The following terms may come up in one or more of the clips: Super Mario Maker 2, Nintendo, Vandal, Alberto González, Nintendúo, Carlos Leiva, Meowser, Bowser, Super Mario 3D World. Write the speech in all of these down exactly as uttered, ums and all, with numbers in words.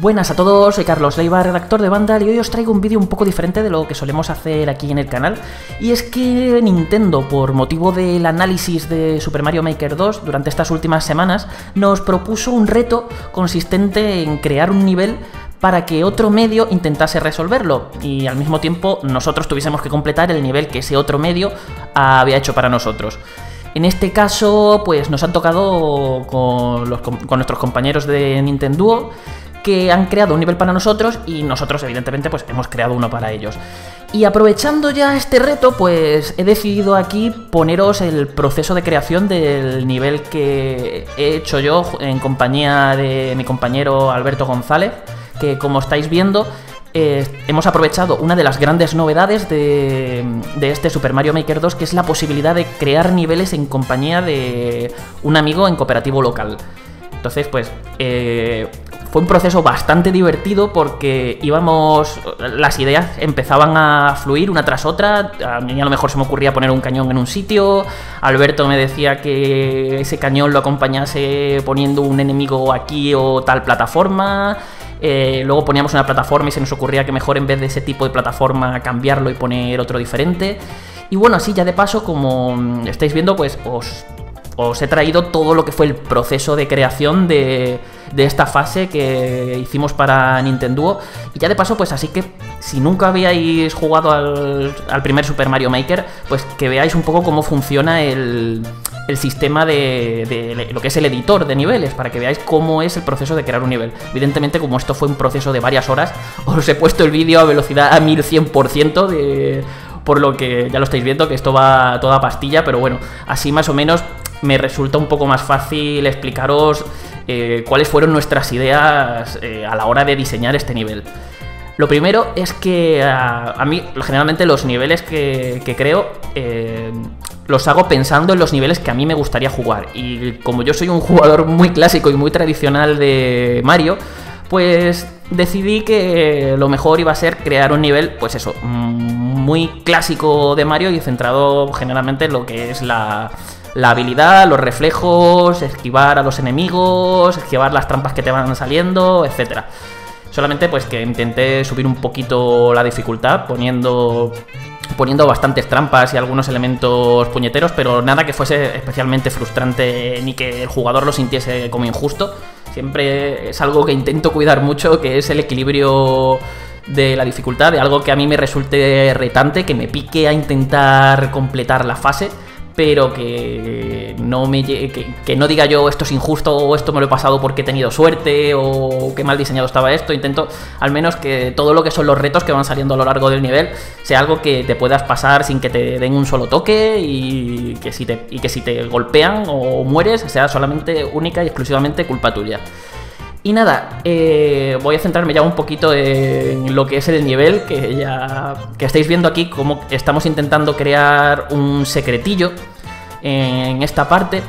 Buenas a todos, soy Carlos Leiva, redactor de Vandal, y hoy os traigo un vídeo un poco diferente de lo que solemos hacer aquí en el canal. Y es que Nintendo, por motivo del análisis de Super Mario Maker dos durante estas últimas semanas, nos propuso un reto consistente en crear un nivel para que otro medio intentase resolverlo y al mismo tiempo nosotros tuviésemos que completar el nivel que ese otro medio había hecho para nosotros. En este caso, pues nos han tocado con, los, con nuestros compañeros de Nintendúo, que han creado un nivel para nosotros y nosotros evidentemente pues hemos creado uno para ellos. Y aprovechando ya este reto, pues he decidido aquí poneros el proceso de creación del nivel que he hecho yo en compañía de mi compañero Alberto González, que como estáis viendo eh, hemos aprovechado una de las grandes novedades de, de este Super Mario Maker dos, que es la posibilidad de crear niveles en compañía de un amigo en cooperativo local. Entonces pues eh, fue un proceso bastante divertido porque íbamos, las ideas empezaban a fluir una tras otra. A mí a lo mejor se me ocurría poner un cañón en un sitio, Alberto me decía que ese cañón lo acompañase poniendo un enemigo aquí o tal plataforma, eh, luego poníamos una plataforma y se nos ocurría que mejor en vez de ese tipo de plataforma cambiarlo y poner otro diferente. Y bueno, así ya de paso, como estáis viendo, pues os... Os he traído todo lo que fue el proceso de creación de, de esta fase que hicimos para Nintendúo. Y ya de paso, pues así que si nunca habíais jugado al, al primer Super Mario Maker, pues que veáis un poco cómo funciona el, el sistema de, de lo que es el editor de niveles, para que veáis cómo es el proceso de crear un nivel. Evidentemente, como esto fue un proceso de varias horas, os he puesto el vídeo a velocidad a mil cien por ciento de... Por lo que ya lo estáis viendo, que esto va a toda pastilla, pero bueno, así más o menos me resulta un poco más fácil explicaros eh, cuáles fueron nuestras ideas eh, a la hora de diseñar este nivel. Lo primero es que a, a mí, generalmente los niveles que, que creo, eh, los hago pensando en los niveles que a mí me gustaría jugar. Y como yo soy un jugador muy clásico y muy tradicional de Mario, pues decidí que lo mejor iba a ser crear un nivel, pues eso, muy clásico de Mario y centrado generalmente en lo que es la, la habilidad, los reflejos, esquivar a los enemigos, esquivar las trampas que te van saliendo, etcétera. Solamente pues que intenté subir un poquito la dificultad poniendo, poniendo bastantes trampas y algunos elementos puñeteros, pero nada que fuese especialmente frustrante ni que el jugador lo sintiese como injusto. Siempre es algo que intento cuidar mucho, que es el equilibrio de la dificultad, de algo que a mí me resulte retante, que me pique a intentar completar la fase, pero que no, me, que, que no diga yo esto es injusto o esto me lo he pasado porque he tenido suerte o qué mal diseñado estaba esto. Intento al menos que todo lo que son los retos que van saliendo a lo largo del nivel sea algo que te puedas pasar sin que te den un solo toque y que si te, y que si te golpean o mueres sea solamente única y exclusivamente culpa tuya. Y nada, eh, voy a centrarme ya un poquito en lo que es el nivel, que ya que estáis viendo aquí cómo estamos intentando crear un secretillo en esta parte,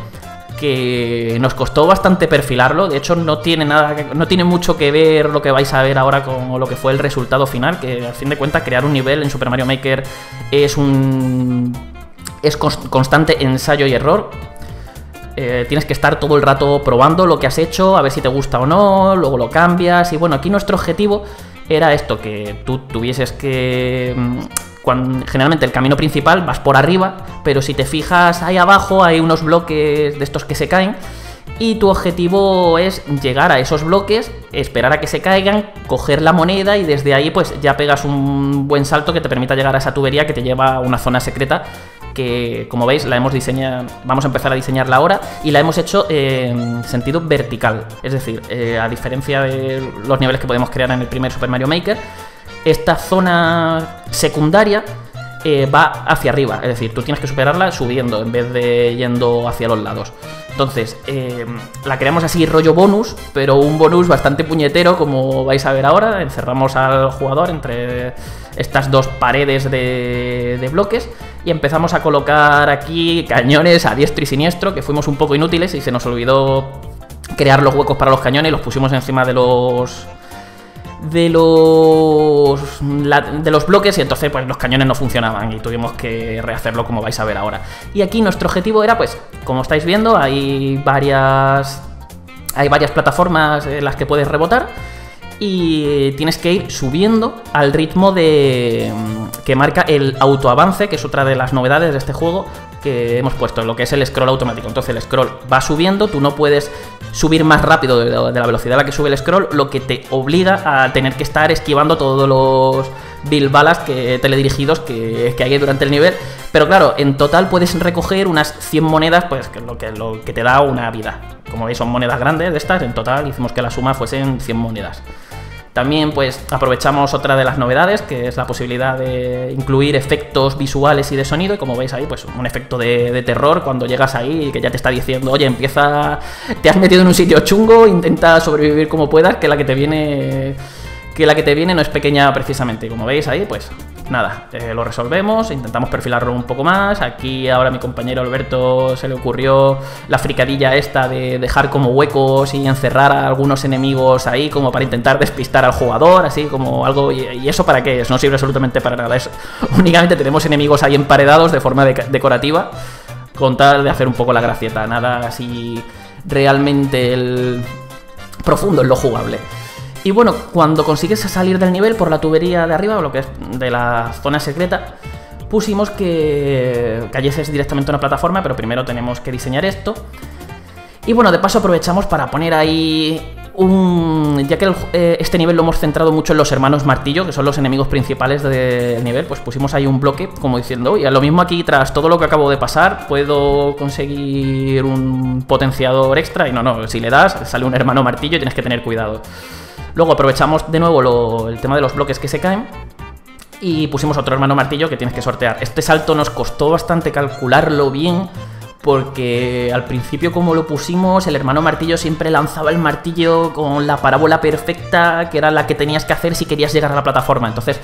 que nos costó bastante perfilarlo. De hecho no tiene nada, no tiene mucho que ver lo que vais a ver ahora con lo que fue el resultado final, que al fin de cuentas crear un nivel en Super Mario Maker es un es constante ensayo y error. Eh, tienes que estar todo el rato probando lo que has hecho, a ver si te gusta o no, luego lo cambias. Y bueno, aquí nuestro objetivo era esto, que tú tuvieses que... Cuando, generalmente el camino principal vas por arriba, pero si te fijas ahí abajo hay unos bloques de estos que se caen y tu objetivo es llegar a esos bloques, esperar a que se caigan, coger la moneda y desde ahí pues ya pegas un buen salto que te permita llegar a esa tubería que te lleva a una zona secreta, que como veis la hemos diseñado, vamos a empezar a diseñarla ahora, y la hemos hecho eh, en sentido vertical, es decir, eh, a diferencia de los niveles que podemos crear en el primer Super Mario Maker, esta zona secundaria eh, va hacia arriba, es decir, tú tienes que superarla subiendo en vez de yendo hacia los lados. Entonces, eh, la creamos así rollo bonus, pero un bonus bastante puñetero, como vais a ver ahora. Encerramos al jugador entre estas dos paredes de, de bloques y empezamos a colocar aquí cañones a diestro y siniestro, que fuimos un poco inútiles y se nos olvidó crear los huecos para los cañones y los pusimos encima de los... de los de los bloques, y entonces pues los cañones no funcionaban y tuvimos que rehacerlo, como vais a ver ahora. Y aquí nuestro objetivo era, pues como estáis viendo, hay varias hay varias plataformas en las que puedes rebotar y tienes que ir subiendo al ritmo de que marca el autoavance, que es otra de las novedades de este juego que hemos puesto, lo que es el scroll automático. Entonces el scroll va subiendo, tú no puedes subir más rápido de la velocidad a la que sube el scroll, lo que te obliga a tener que estar esquivando todos los bilbalas que, teledirigidos que, que hay durante el nivel. Pero claro, en total puedes recoger unas cien monedas, pues que lo, que, lo que te da una vida. Como veis, son monedas grandes de estas, en total hicimos que la suma fuesen cien monedas. También pues aprovechamos otra de las novedades, que es la posibilidad de incluir efectos visuales y de sonido, y como veis ahí pues un efecto de, de terror cuando llegas ahí y que ya te está diciendo, oye, empieza, te has metido en un sitio chungo, intenta sobrevivir como puedas, que la que te viene, que la que te viene no es pequeña precisamente. Y como veis ahí pues nada, eh, lo resolvemos, intentamos perfilarlo un poco más. Aquí ahora a mi compañero Alberto se le ocurrió la fricadilla esta de dejar como huecos y encerrar a algunos enemigos ahí como para intentar despistar al jugador, así como algo... ¿Y, y eso para qué es? No sirve absolutamente para nada, es, únicamente tenemos enemigos ahí emparedados de forma de, decorativa con tal de hacer un poco la gracieta, nada así realmente el profundo en lo jugable. Y bueno, cuando consigues salir del nivel por la tubería de arriba, o lo que es de la zona secreta, pusimos que cayeses directamente a una plataforma, pero primero tenemos que diseñar esto. Y bueno, de paso aprovechamos para poner ahí un... ya que el, eh, este nivel lo hemos centrado mucho en los hermanos martillo, que son los enemigos principales del nivel, pues pusimos ahí un bloque como diciendo, oye, lo mismo aquí tras todo lo que acabo de pasar puedo conseguir un potenciador extra, y no, no, si le das sale un hermano martillo y tienes que tener cuidado. Luego aprovechamos de nuevo lo, el tema de los bloques que se caen y pusimos otro hermano martillo que tienes que sortear. Este salto nos costó bastante calcularlo bien, porque al principio como lo pusimos, el hermano martillo siempre lanzaba el martillo con la parábola perfecta, que era la que tenías que hacer si querías llegar a la plataforma. Entonces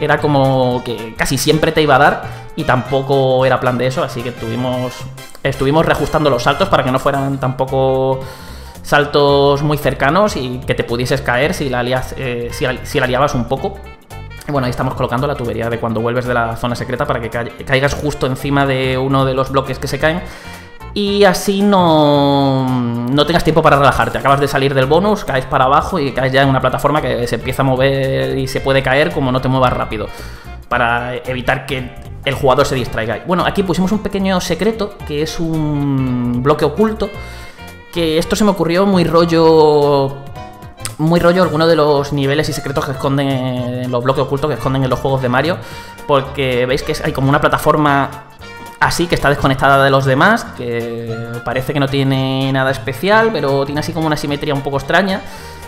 era como que casi siempre te iba a dar y tampoco era plan de eso, así que tuvimos, estuvimos reajustando los saltos para que no fueran tampoco... saltos muy cercanos y que te pudieses caer si la, lias, eh, si, la, si la liabas un poco. Y bueno, ahí estamos colocando la tubería de cuando vuelves de la zona secreta para que ca caigas justo encima de uno de los bloques que se caen. Y así no, no tengas tiempo para relajarte. Acabas de salir del bonus, caes para abajo y caes ya en una plataforma que se empieza a mover y se puede caer como no te muevas rápido, para evitar que el jugador se distraiga. Bueno, aquí pusimos un pequeño secreto que es un bloque oculto, que esto se me ocurrió muy rollo, muy rollo alguno de los niveles y secretos que esconden, los bloques ocultos que esconden en los juegos de Mario, porque veis que hay como una plataforma así que está desconectada de los demás, que parece que no tiene nada especial, pero tiene así como una simetría un poco extraña.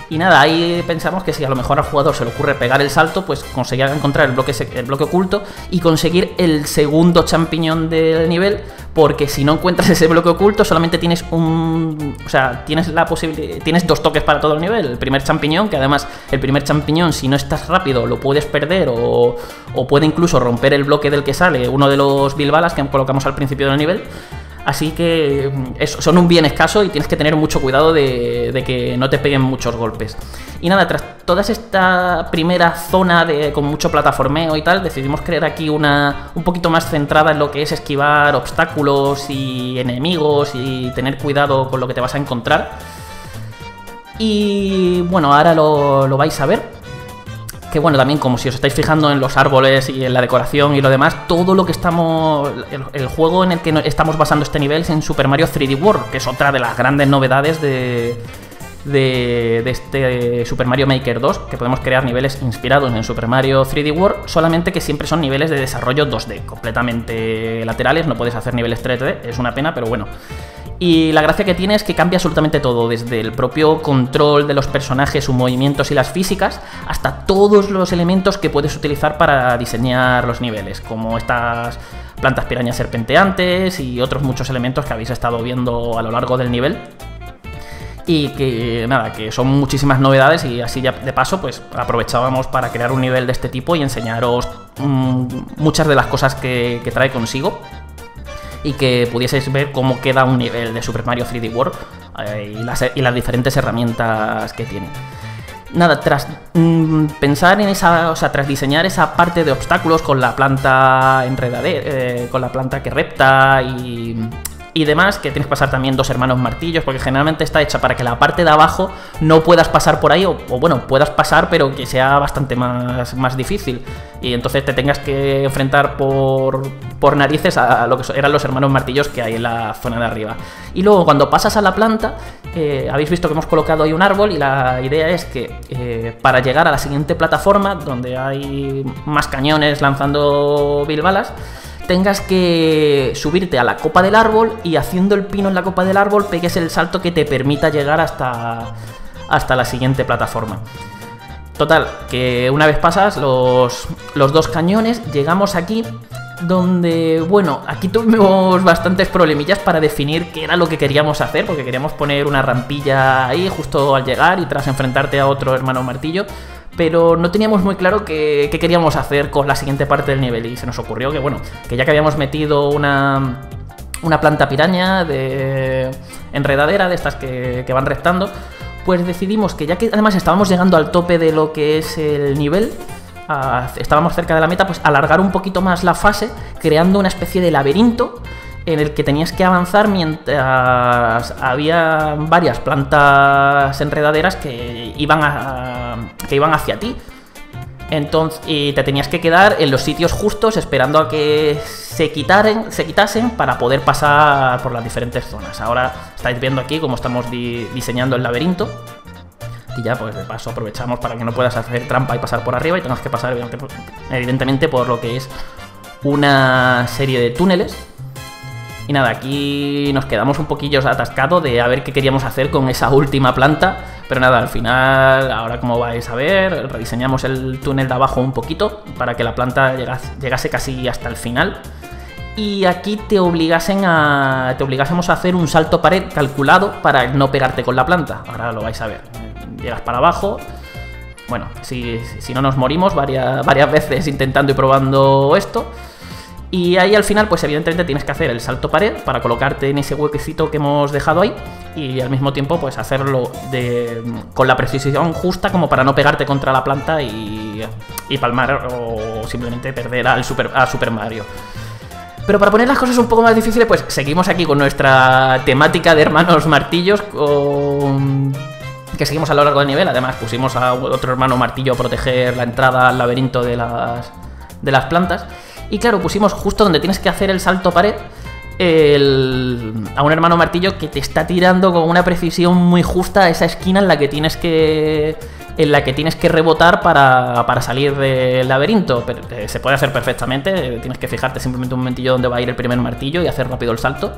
Y nada, ahí pensamos que si a lo mejor al jugador se le ocurre pegar el salto, pues conseguirá encontrar el bloque, el bloque oculto y conseguir el segundo champiñón del nivel, porque si no encuentras ese bloque oculto solamente tienes un... o sea, tienes la posibilidad, tienes dos toques para todo el nivel. El primer champiñón, que además el primer champiñón si no estás rápido lo puedes perder o, o puede incluso romper el bloque del que sale, uno de los bilbalas que colocamos al principio del nivel. Así que eso, son un bien escaso y tienes que tener mucho cuidado de, de que no te peguen muchos golpes. Y nada, tras toda esta primera zona de, con mucho plataformeo y tal, decidimos crear aquí una un poquito más centrada en lo que es esquivar obstáculos y enemigos y tener cuidado con lo que te vas a encontrar. Y bueno, ahora lo, lo vais a ver. Que bueno, también como si os estáis fijando en los árboles y en la decoración y lo demás, todo lo que estamos... El, el juego en el que estamos basando este nivel es en Super Mario tres D World, que es otra de las grandes novedades de, de, de este Super Mario Maker dos, que podemos crear niveles inspirados en Super Mario tres D World, solamente que siempre son niveles de desarrollo dos D, completamente laterales, no puedes hacer niveles tres D, es una pena, pero bueno... Y la gracia que tiene es que cambia absolutamente todo, desde el propio control de los personajes, sus movimientos y las físicas, hasta todos los elementos que puedes utilizar para diseñar los niveles, como estas plantas pirañas serpenteantes y otros muchos elementos que habéis estado viendo a lo largo del nivel. Y que nada, que son muchísimas novedades y así ya de paso pues aprovechábamos para crear un nivel de este tipo y enseñaros mmm, muchas de las cosas que, que trae consigo. Y que pudieseis ver cómo queda un nivel de Super Mario tres D World eh, y, las, y las diferentes herramientas que tiene. Nada, tras mmm, pensar en esa, o sea, tras diseñar esa parte de obstáculos con la planta enredadera, eh, con la planta que repta y, y demás, que tienes que pasar también dos hermanos martillos, porque generalmente está hecha para que la parte de abajo no puedas pasar por ahí, o, o bueno, puedas pasar, pero que sea bastante más, más difícil, y entonces te tengas que enfrentar por, por narices a lo que eran los hermanos martillos que hay en la zona de arriba. Y luego cuando pasas a la planta, eh, habéis visto que hemos colocado ahí un árbol, y la idea es que eh, para llegar a la siguiente plataforma, donde hay más cañones lanzando bilbalas, tengas que subirte a la copa del árbol y haciendo el pino en la copa del árbol pegues el salto que te permita llegar hasta, hasta la siguiente plataforma. Total, que una vez pasas los, los dos cañones, llegamos aquí donde, bueno, aquí tuvimos bastantes problemillas para definir qué era lo que queríamos hacer, porque queríamos poner una rampilla ahí justo al llegar y tras enfrentarte a otro hermano martillo, pero no teníamos muy claro qué, qué queríamos hacer con la siguiente parte del nivel, y se nos ocurrió que, bueno, que ya que habíamos metido una, una planta piraña de enredadera, de estas que, que van rectando, pues decidimos que ya que además estábamos llegando al tope de lo que es el nivel, a, estábamos cerca de la meta, pues alargar un poquito más la fase, creando una especie de laberinto en el que tenías que avanzar mientras había varias plantas enredaderas que iban, a, que iban hacia ti. Entonces, y te tenías que quedar en los sitios justos esperando a que se, quitaren, se quitasen para poder pasar por las diferentes zonas. Ahora estáis viendo aquí cómo estamos di diseñando el laberinto. Y ya, pues de paso aprovechamos para que no puedas hacer trampa y pasar por arriba y tengas que pasar evidentemente por lo que es una serie de túneles. Y nada, aquí nos quedamos un poquillo atascados de a ver qué queríamos hacer con esa última planta. Pero nada, al final, ahora como vais a ver, rediseñamos el túnel de abajo un poquito para que la planta llegase casi hasta el final. Y aquí te obligasen a, te obligásemos a hacer un salto pared calculado para no pegarte con la planta. Ahora lo vais a ver. Llegas para abajo. Bueno, si, si no nos morimos varias, varias veces intentando y probando esto. Y ahí al final, pues evidentemente tienes que hacer el salto pared para colocarte en ese huequecito que hemos dejado ahí y al mismo tiempo pues hacerlo de, con la precisión justa como para no pegarte contra la planta y, y palmar o simplemente perder al Super, a Super Mario. Pero para poner las cosas un poco más difíciles, pues seguimos aquí con nuestra temática de hermanos martillos con... que seguimos a lo largo del nivel. Además pusimos a otro hermano martillo a proteger la entrada al laberinto de las, de las plantas. Y claro, pusimos justo donde tienes que hacer el salto pared el, a un hermano martillo que te está tirando con una precisión muy justa a esa esquina en la que tienes que, en la que, tienes que rebotar para, para salir del laberinto. Pero, eh, se puede hacer perfectamente, eh, tienes que fijarte simplemente un momentillo dónde va a ir el primer martillo y hacer rápido el salto.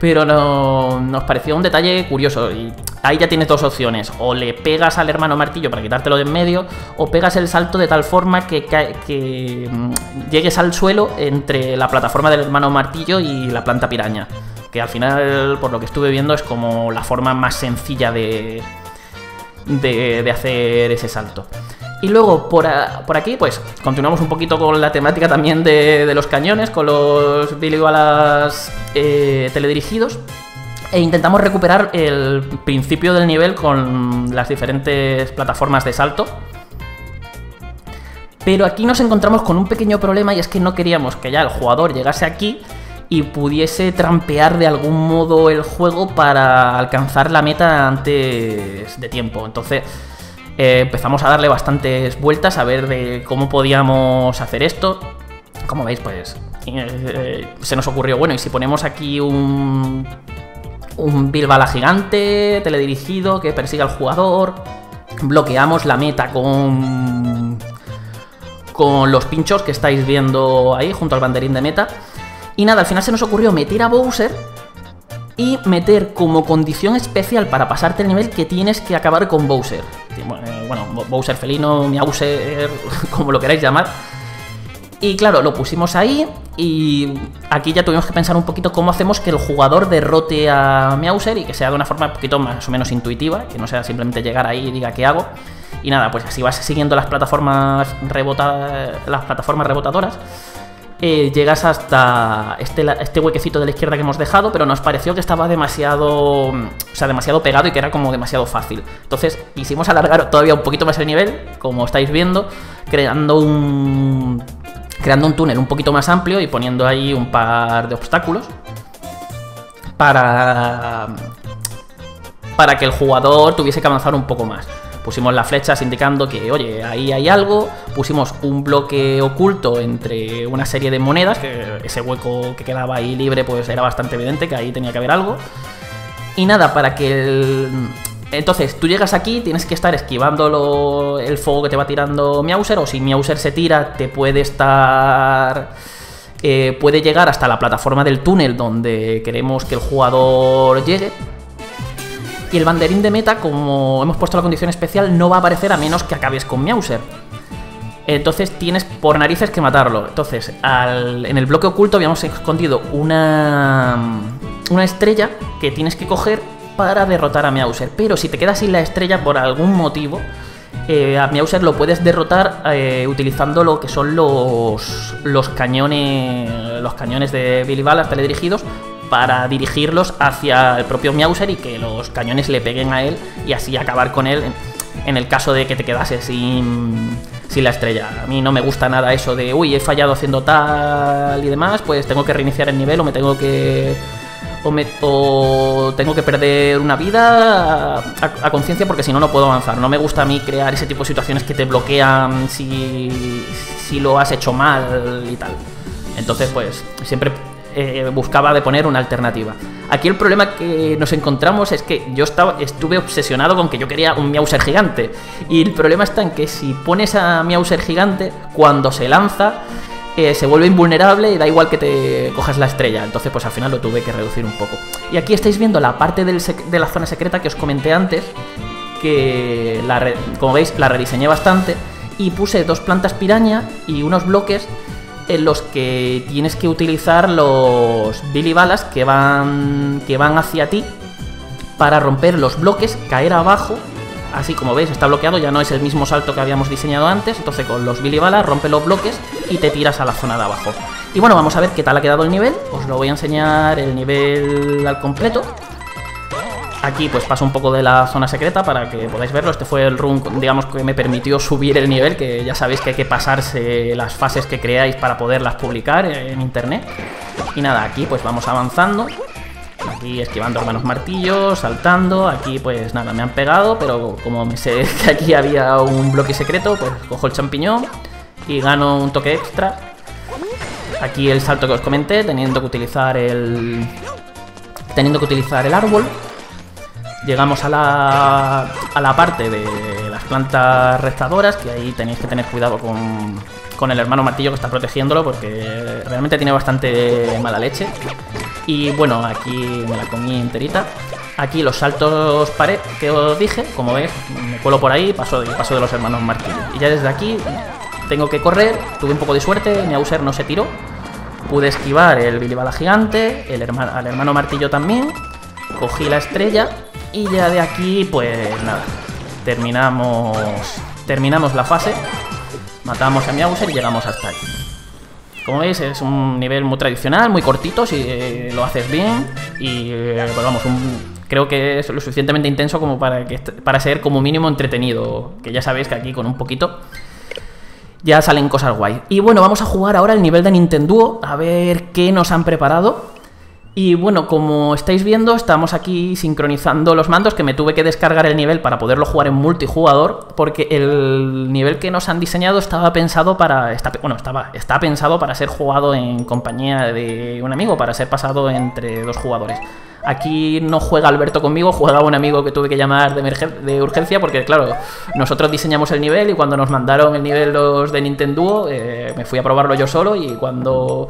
Pero no, nos pareció un detalle curioso y ahí ya tienes dos opciones: o le pegas al hermano martillo para quitártelo de en medio, o pegas el salto de tal forma que, que, que llegues al suelo entre la plataforma del hermano martillo y la planta piraña, que al final, por lo que estuve viendo, es como la forma más sencilla de, de, de hacer ese salto. Y luego por, a, por aquí pues continuamos un poquito con la temática también de, de los cañones, con los bilbalas eh, teledirigidos, e intentamos recuperar el principio del nivel con las diferentes plataformas de salto. Pero aquí nos encontramos con un pequeño problema, y es que no queríamos que ya el jugador llegase aquí y pudiese trampear de algún modo el juego para alcanzar la meta antes de tiempo. Entonces... Eh, empezamos a darle bastantes vueltas a ver de cómo podíamos hacer esto. Como veis, pues eh, se nos ocurrió, bueno, y si ponemos aquí un, un bilbala gigante, teledirigido, que persiga al jugador, bloqueamos la meta con, con los pinchos que estáis viendo ahí junto al banderín de meta. Y nada, al final se nos ocurrió meter a Bowser y meter como condición especial para pasarte el nivel que tienes que acabar con Bowser. Bueno, Bowser felino, Meowser, como lo queráis llamar. Y claro, lo pusimos ahí y aquí ya tuvimos que pensar un poquito cómo hacemos que el jugador derrote a Meowser y que sea de una forma un poquito más o menos intuitiva, que no sea simplemente llegar ahí y diga qué hago. Y nada, pues así vas siguiendo las plataformas, rebota, las plataformas rebotadoras. Eh, llegas hasta este, este huequecito de la izquierda que hemos dejado, pero nos pareció que estaba demasiado, o sea, demasiado pegado y que era como demasiado fácil. Entonces quisimos alargar todavía un poquito más el nivel, como estáis viendo, creando un, creando un túnel un poquito más amplio y poniendo ahí un par de obstáculos. para, para que el jugador tuviese que avanzar un poco más. Pusimos las flechas indicando que, oye, ahí hay algo. Pusimos un bloque oculto entre una serie de monedas, que ese hueco que quedaba ahí libre pues era bastante evidente que ahí tenía que haber algo. Y nada, para que el... Entonces, tú llegas aquí, tienes que estar esquivando lo... el fuego que te va tirando Meowser, o si Meowser se tira, te puede estar... Eh, puede llegar hasta la plataforma del túnel donde queremos que el jugador llegue. Y el banderín de meta, como hemos puesto la condición especial, no va a aparecer a menos que acabes con Meowser. Entonces tienes por narices que matarlo. Entonces, al, en el bloque oculto habíamos escondido una, una estrella que tienes que coger para derrotar a Meowser. Pero si te quedas sin la estrella por algún motivo, eh, a Meowser lo puedes derrotar eh, utilizando lo que son los, los, cañones, los cañones de Bilibalas teledirigidos, para dirigirlos hacia el propio Meowser y que los cañones le peguen a él y así acabar con él en el caso de que te quedase sin, sin la estrella. A mí no me gusta nada eso de, uy, he fallado haciendo tal y demás, pues tengo que reiniciar el nivel o me tengo que... O, me, o tengo que perder una vida a, a conciencia porque si no, no puedo avanzar. No me gusta a mí crear ese tipo de situaciones que te bloquean si, si lo has hecho mal y tal. Entonces, pues, siempre... Eh, buscaba de poner una alternativa. Aquí el problema que nos encontramos es que yo estaba, estuve obsesionado con que yo quería un Meowser gigante, y el problema está en que si pones a Meowser gigante, cuando se lanza eh, se vuelve invulnerable y da igual que te cojas la estrella. Entonces pues al final lo tuve que reducir un poco. Y aquí estáis viendo la parte del de la zona secreta que os comenté antes, que la como veis la rediseñé bastante y puse dos plantas piraña y unos bloques en los que tienes que utilizar los bilibalas que van, que van hacia ti para romper los bloques, caer abajo. Así como veis está bloqueado, ya no es el mismo salto que habíamos diseñado antes. Entonces con los bilibalas rompe los bloques y te tiras a la zona de abajo. Y bueno, vamos a ver qué tal ha quedado el nivel. Os lo voy a enseñar el nivel al completo. Aquí pues paso un poco de la zona secreta para que podáis verlo. Este fue el run, digamos, que me permitió subir el nivel, que ya sabéis que hay que pasarse las fases que creáis para poderlas publicar en internet. Y nada, aquí pues vamos avanzando. Aquí esquivando hermanos martillos, saltando. Aquí pues nada, me han pegado, pero como me sé que aquí había un bloque secreto, pues cojo el champiñón y gano un toque extra. Aquí el salto que os comenté, teniendo que utilizar el, teniendo que utilizar el árbol. Llegamos a la, a la parte de las plantas restadoras, que ahí tenéis que tener cuidado con, con el hermano martillo que está protegiéndolo, porque realmente tiene bastante mala leche. Y bueno, aquí me la comí enterita. Aquí los saltos pared que os dije, como veis, me cuelo por ahí y paso, paso de los hermanos martillo. Y ya desde aquí tengo que correr, tuve un poco de suerte, Meowser no se tiró. Pude esquivar el bilibala gigante, el hermano, al hermano martillo también, cogí la estrella. Y ya de aquí, pues nada, terminamos terminamos la fase, matamos a Meowser y llegamos hasta aquí. Como veis, es un nivel muy tradicional, muy cortito, si eh, lo haces bien. Y eh, pues vamos, un, creo que es lo suficientemente intenso como para, que, para ser como mínimo entretenido, que ya sabéis que aquí con un poquito ya salen cosas guay. Y bueno, vamos a jugar ahora el nivel de Nintendúo, a ver qué nos han preparado. Y bueno, como estáis viendo, estamos aquí sincronizando los mandos, que me tuve que descargar el nivel para poderlo jugar en multijugador, porque el nivel que nos han diseñado estaba pensado para... Está, bueno, estaba, está pensado para ser jugado en compañía de un amigo, para ser pasado entre dos jugadores. Aquí no juega Alberto conmigo, juega un amigo que tuve que llamar de, de urgencia, porque claro, nosotros diseñamos el nivel y cuando nos mandaron el nivel los de Nintendúo, eh, me fui a probarlo yo solo, y cuando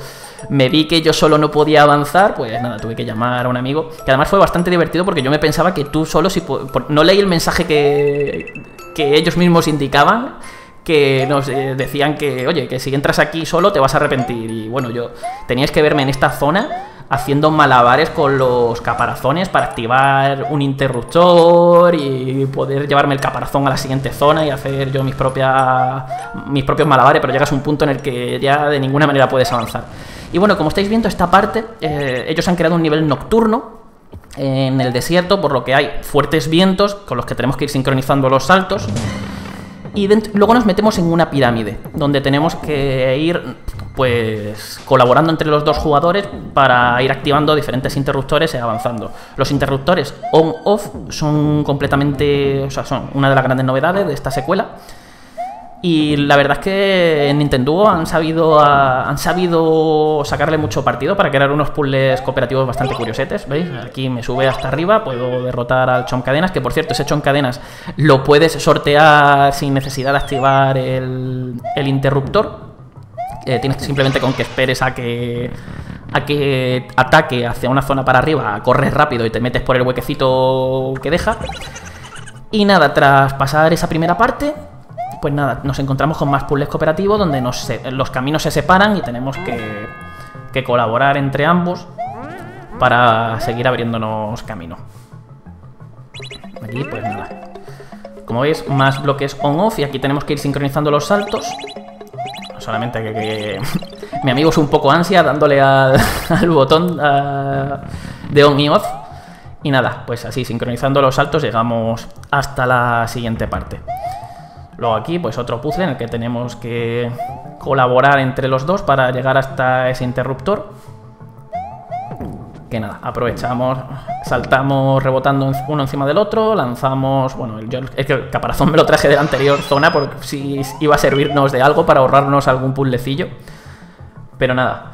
me vi que yo solo no podía avanzar, pues nada, tuve que llamar a un amigo, que además fue bastante divertido porque yo me pensaba que tú solo, si no leí el mensaje que, que ellos mismos indicaban, que nos eh, decían que, oye, que si entras aquí solo te vas a arrepentir. Y bueno, yo teníais que verme en esta zona haciendo malabares con los caparazones para activar un interruptor y poder llevarme el caparazón a la siguiente zona y hacer yo mis propias mis propios malabares, pero llegas a un punto en el que ya de ninguna manera puedes avanzar. Y bueno, como estáis viendo esta parte, eh, ellos han creado un nivel nocturno en el desierto, por lo que hay fuertes vientos con los que tenemos que ir sincronizando los saltos. Y dentro, luego nos metemos en una pirámide, donde tenemos que ir pues colaborando entre los dos jugadores para ir activando diferentes interruptores y avanzando. Los interruptores on-off son completamente, o sea, son una de las grandes novedades de esta secuela. Y la verdad es que en Nintendúo han sabido, a, han sabido sacarle mucho partido para crear unos puzzles cooperativos bastante curiosetes, ¿veis? Aquí me sube hasta arriba, puedo derrotar al Choncadenas, que por cierto, ese Choncadenas lo puedes sortear sin necesidad de activar el, el interruptor. Eh, tienes que simplemente con que esperes a que, a que ataque hacia una zona para arriba, corres rápido y te metes por el huequecito que deja. Y nada, tras pasar esa primera parte, pues nada, nos encontramos con más puzzles cooperativos donde nos, los caminos se separan y tenemos que, que colaborar entre ambos para seguir abriéndonos camino. Aquí pues nada, como veis, más bloques on-off y aquí tenemos que ir sincronizando los saltos. Solamente que, que mi amigo es un poco ansia dándole al, al botón a, de on y off. Y nada, pues así, sincronizando los saltos llegamos hasta la siguiente parte. Luego aquí, pues otro puzzle en el que tenemos que colaborar entre los dos para llegar hasta ese interruptor. Que nada, aprovechamos, saltamos rebotando uno encima del otro, lanzamos... Bueno, yo el caparazón me lo traje de la anterior zona porque si iba a servirnos de algo para ahorrarnos algún puzzlecillo. Pero nada.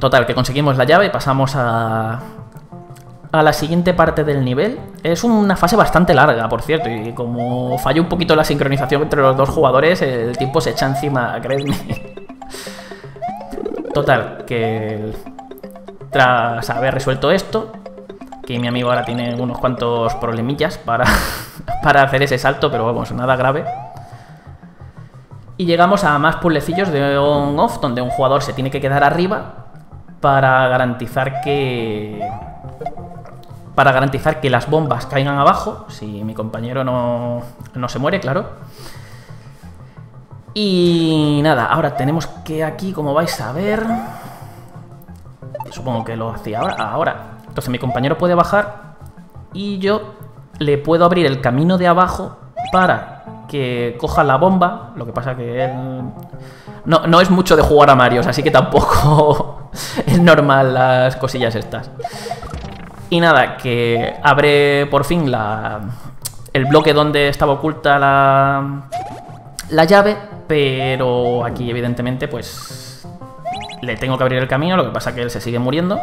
Total, que conseguimos la llave y pasamos a... a la siguiente parte del nivel. Es una fase bastante larga, por cierto, y como falla un poquito la sincronización entre los dos jugadores, el tiempo se echa encima, creedme. Total, que tras haber resuelto esto, que mi amigo ahora tiene unos cuantos problemillas para, para hacer ese salto, pero vamos, nada grave. Y llegamos a más puzzlecillos de on-off, donde un jugador se tiene que quedar arriba para garantizar que... para garantizar que las bombas caigan abajo, si mi compañero no, no se muere, claro. Y nada, ahora tenemos que aquí, como vais a ver... Supongo que lo hacía ahora. ahora. Entonces mi compañero puede bajar y yo le puedo abrir el camino de abajo para que coja la bomba. Lo que pasa que él... No, no es mucho de jugar a Marios, así que tampoco es normal las cosillas estas. Y nada, que abre por fin la, el bloque donde estaba oculta la, la llave, pero aquí evidentemente pues le tengo que abrir el camino, lo que pasa que él se sigue muriendo.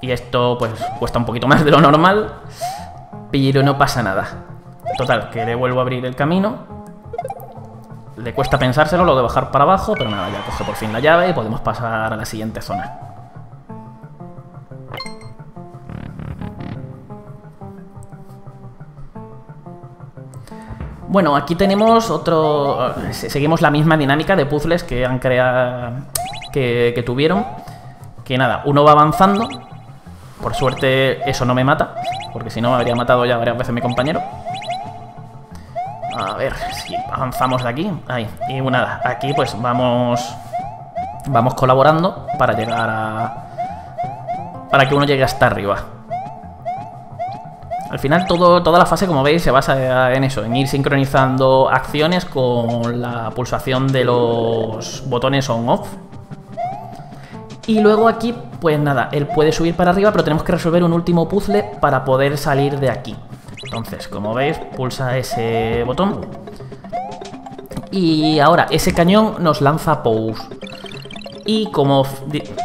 Y esto pues cuesta un poquito más de lo normal, pero no pasa nada. Total, que le vuelvo a abrir el camino. Le cuesta pensárselo, lo de bajar para abajo, pero nada, ya coge por fin la llave y podemos pasar a la siguiente zona. Bueno, aquí tenemos otro... Seguimos la misma dinámica de puzzles que han creado... Que, que tuvieron. Que nada, uno va avanzando. Por suerte eso no me mata, porque si no me habría matado ya varias veces mi compañero. A ver, si avanzamos de aquí. Ahí, y nada, aquí pues vamos... Vamos colaborando para llegar a... Para que uno llegue hasta arriba. Al final todo, toda la fase, como veis, se basa en eso, en ir sincronizando acciones con la pulsación de los botones on-off. Y luego aquí, pues nada, él puede subir para arriba, pero tenemos que resolver un último puzzle para poder salir de aquí. Entonces, como veis, pulsa ese botón. Y ahora, ese cañón nos lanza Pose. Y como,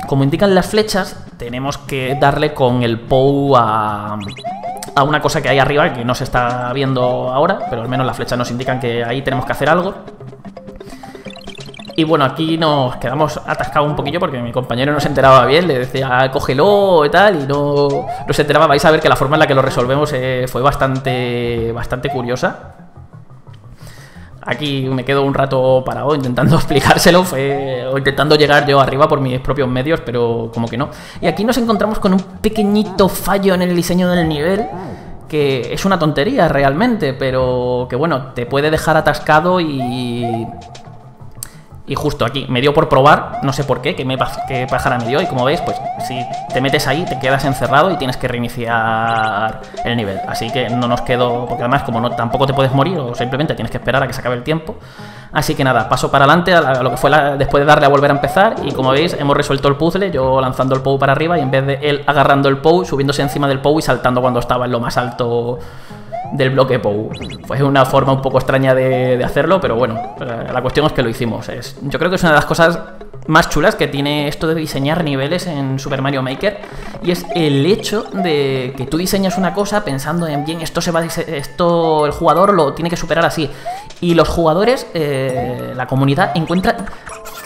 como indican las flechas, tenemos que darle con el Pose a... a una cosa que hay arriba que no se está viendo ahora, pero al menos las flechas nos indican que ahí tenemos que hacer algo. Y bueno, aquí nos quedamos atascados un poquillo porque mi compañero no se enteraba bien, le decía cógelo y tal, y no, no se enteraba. Vais a ver que la forma en la que lo resolvemos eh, fue bastante, bastante curiosa. Aquí me quedo un rato parado intentando explicárselo, fue, o intentando llegar yo arriba por mis propios medios, pero como que no. Y aquí nos encontramos con un pequeñito fallo en el diseño del nivel, que es una tontería realmente, pero que bueno, te puede dejar atascado y, Y justo aquí me dio por probar, no sé por qué, que me que pájara me dio. Y como veis, pues si te metes ahí, te quedas encerrado y tienes que reiniciar el nivel. Así que no nos quedó, porque además como no tampoco te puedes morir, o simplemente tienes que esperar a que se acabe el tiempo. Así que nada, paso para adelante a, la, a lo que fue la, después de darle a volver a empezar. Y como veis, hemos resuelto el puzzle, yo lanzando el Pou para arriba y en vez de él agarrando el Pou, subiéndose encima del Pou y saltando cuando estaba en lo más alto del bloque Pou. Fue una forma un poco extraña de, de hacerlo, pero bueno, la cuestión es que lo hicimos. Es, yo creo que es una de las cosas más chulas que tiene esto de diseñar niveles en Super Mario Maker, y es el hecho de que tú diseñas una cosa pensando en, bien, esto se va a esto el jugador lo tiene que superar así, y los jugadores, eh, la comunidad, encuentra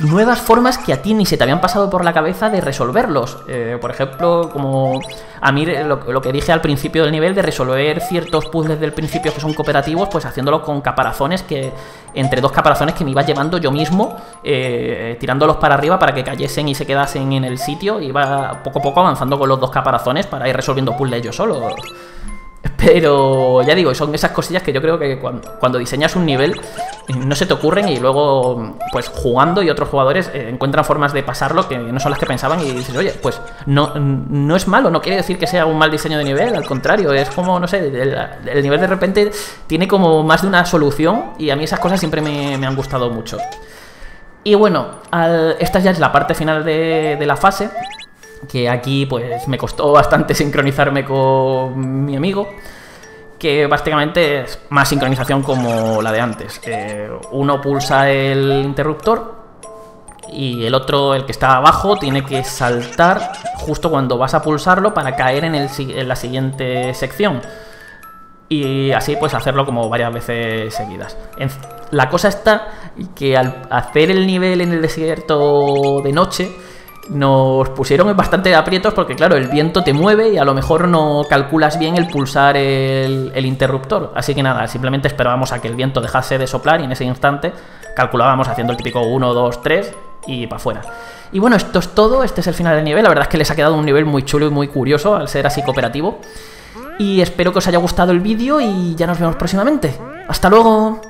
nuevas formas que a ti ni se te habían pasado por la cabeza de resolverlos. Eh, por ejemplo, como a mí lo, lo que dije al principio del nivel, de resolver ciertos puzzles del principio que son cooperativos, pues haciéndolo con caparazones, que entre dos caparazones que me iba llevando yo mismo, eh, tirándolos para arriba para que cayesen y se quedasen en el sitio, iba poco a poco avanzando con los dos caparazones para ir resolviendo puzzles yo solo. Pero ya digo, son esas cosillas que yo creo que cuando, cuando diseñas un nivel no se te ocurren, y luego pues jugando y otros jugadores eh, encuentran formas de pasarlo que no son las que pensaban, y dices, oye, pues no, no es malo, no quiere decir que sea un mal diseño de nivel, al contrario, es como, no sé, el, el nivel de repente tiene como más de una solución, y a mí esas cosas siempre me, me han gustado mucho. Y bueno, al, esta ya es la parte final de, de la fase, que aquí pues me costó bastante sincronizarme con mi amigo, que básicamente es más sincronización como la de antes. Eh, uno pulsa el interruptor y el otro, el que está abajo, tiene que saltar justo cuando vas a pulsarlo para caer en, el, en la siguiente sección. Y así pues hacerlo como varias veces seguidas. La cosa está que al hacer el nivel en el desierto de noche, nos pusieron bastante aprietos porque, claro, el viento te mueve y a lo mejor no calculas bien el pulsar el, el interruptor. Así que nada, simplemente esperábamos a que el viento dejase de soplar y en ese instante calculábamos haciendo el típico uno, dos, tres y para afuera. Y bueno, esto es todo, este es el final del nivel. La verdad es que les ha quedado un nivel muy chulo y muy curioso al ser así cooperativo. Y espero que os haya gustado el vídeo y ya nos vemos próximamente. ¡Hasta luego!